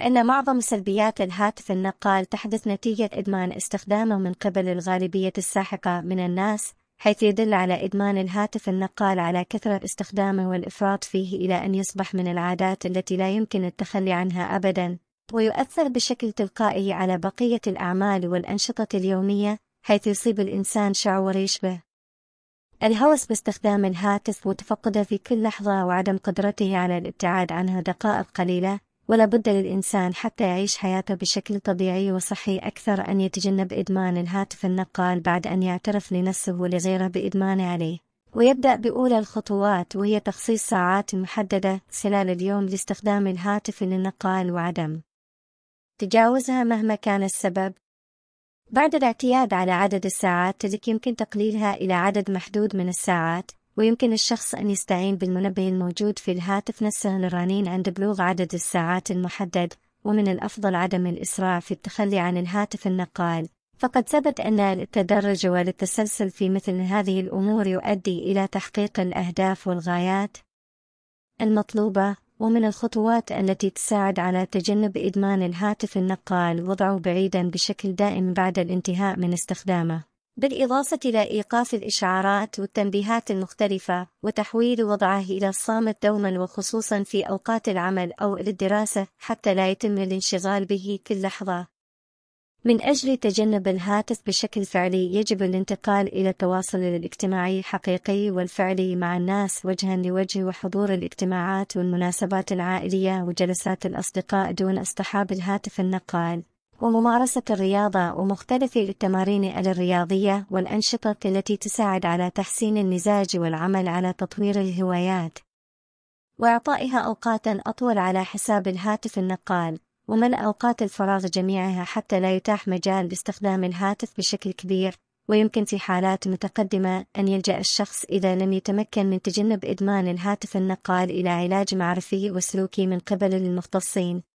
أن معظم سلبيات الهاتف النقال تحدث نتيجة إدمان استخدامه من قبل الغالبية الساحقة من الناس، حيث يدل على إدمان الهاتف النقال على كثرة استخدامه والإفراط فيه إلى أن يصبح من العادات التي لا يمكن التخلي عنها أبداً، ويؤثر بشكل تلقائي على بقية الأعمال والأنشطة اليومية، حيث يصيب الإنسان شعور يشبه الهوس باستخدام الهاتف وتفقده في كل لحظة وعدم قدرته على الابتعاد عنها دقائق قليلة. ولا بد للإنسان حتى يعيش حياته بشكل طبيعي وصحي أكثر أن يتجنب إدمان الهاتف النقال بعد أن يعترف لنفسه ولغيره بإدمانه عليه، ويبدأ بأولى الخطوات وهي تخصيص ساعات محددة خلال اليوم لاستخدام الهاتف النقال وعدم تجاوزها مهما كان السبب. بعد الاعتياد على عدد الساعات تلك يمكن تقليلها إلى عدد محدود من الساعات، ويمكن الشخص أن يستعين بالمنبه الموجود في الهاتف نفسه للرنين عند بلوغ عدد الساعات المحدد، ومن الأفضل عدم الإسراع في التخلي عن الهاتف النقال، فقد ثبت أن التدرج والتسلسل في مثل هذه الأمور يؤدي إلى تحقيق الأهداف والغايات المطلوبة. ومن الخطوات التي تساعد على تجنب إدمان الهاتف النقال وضعه بعيداً بشكل دائم بعد الانتهاء من استخدامه، بالإضافة إلى إيقاف الإشعارات والتنبيهات المختلفة وتحويل وضعه إلى الصامت دوما، وخصوصا في أوقات العمل أو الدراسة حتى لا يتم الانشغال به كل لحظة. من أجل تجنب الهاتف بشكل فعلي يجب الانتقال إلى التواصل الاجتماعي الحقيقي والفعلي مع الناس وجها لوجه، وحضور الاجتماعات والمناسبات العائلية وجلسات الأصدقاء دون اصطحاب الهاتف النقال، وممارسة الرياضة ومختلف التمارين الرياضية والأنشطة التي تساعد على تحسين المزاج، والعمل على تطوير الهوايات وإعطائها أوقاتا أطول على حساب الهاتف النقال، وملء أوقات الفراغ جميعها حتى لا يتاح مجال لاستخدام الهاتف بشكل كبير. ويمكن في حالات متقدمة أن يلجأ الشخص إذا لم يتمكن من تجنب إدمان الهاتف النقال إلى علاج معرفي وسلوكي من قبل المختصين،